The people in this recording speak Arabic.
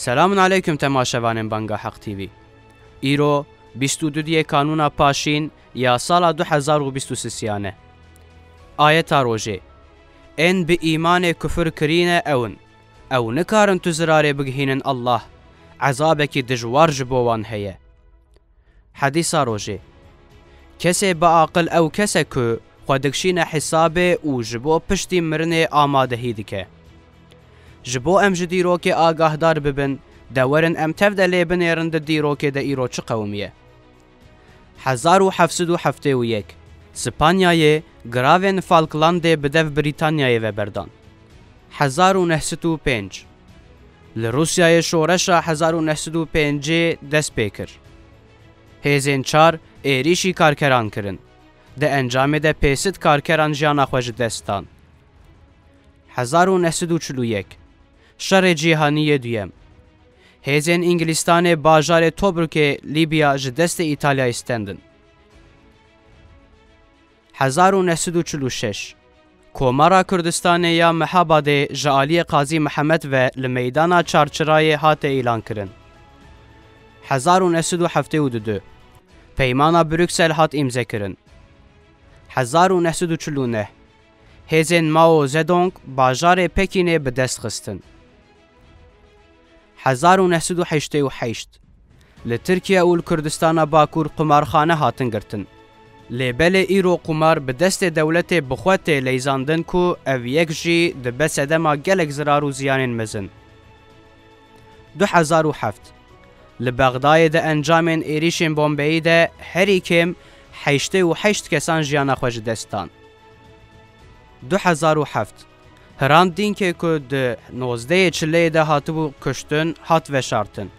سلام علیکم تماشاوانان بانگا حق تیوی. ایرو 22 کانونا پاشین یا سال 2023 آیت روجه این به ایمان کفر کرین او نکارن تزرار بگهینن الله عذابه که دجوار جبوان هیه. حدیث روجه کسی با عقل او کسی که خودکشین حسابه او جبو پشتی مرنه آماده هیده که جبو ام جدیرو که آگاه دار ببن دورن ام تفدلی بنیرند دیرو که دا ایرو چه قومیه. 1771 سپانیای گراوین فالکلانده بدف بریتانیای و بردان. 1905 لروسیای شورشا 1905 دست پیکر. هیزین چار ایریشی کارکران کرن. ده انجام ده پیست کارکران جیان خوش دستان. 1941 شر جیهانی دویم هیزین انگلیستان باجار توبرک لیبیا جدست ایتالیا استندن. 1946 کومارا کردستان یا محاباده جعالی قاضی محمد و لمیدانا چارچرای هات ایلان کرن. 1972 پیمانا بروکسل هات امزه کرن. 1949 هیزین ماو زدونگ باجار پکینه به دست خستن. 1988 لترکیه اول کردستان باکور قمارخانه هاتن گرتن. لیبل ایرو قمار به دست دولت بخوت لیزاندن کو او یک جی ده بسدما گلک زرار و زیان مزن. 2007 لبغدای ده انجام ایریشین بومبئی ده هری کم 88 کسان جیان خوش دستان. 2007 هراندین که ده 19 چله ده هاتبو کشتن هات وشارتن.